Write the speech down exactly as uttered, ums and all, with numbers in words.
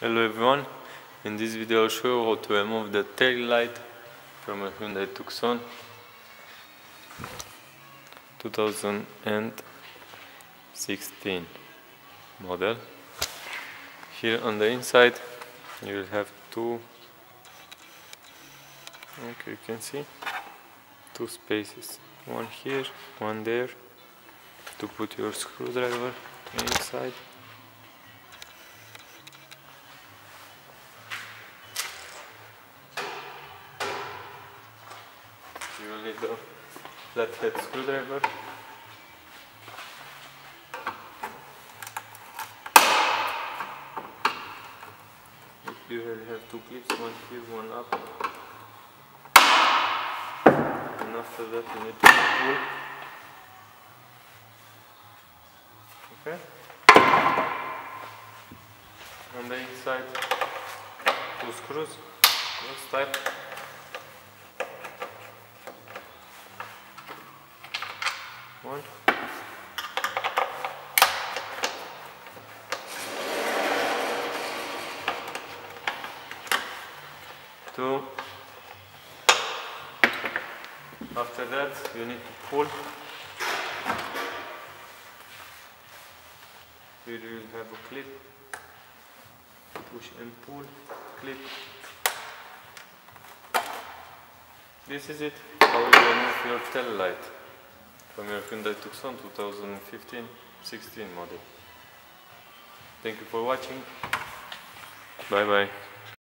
Hello everyone, in this video I'll show you how to remove the tail light from a Hyundai Tucson twenty sixteen model. Here on the inside you will have two, okay, you can see two spaces, one here, one there, to put your screwdriver inside. You will need the flathead screwdriver. You will have two clips, one here, one up. And after that you need to pull. Okay? On the inside, two screws, this type. One. Two. After that, you need to pull. Here you will have a clip. Push and pull. Clip. This is it. How you remove your tail light from your Hyundai Tucson twenty fifteen sixteen model. Thank you for watching. Bye bye.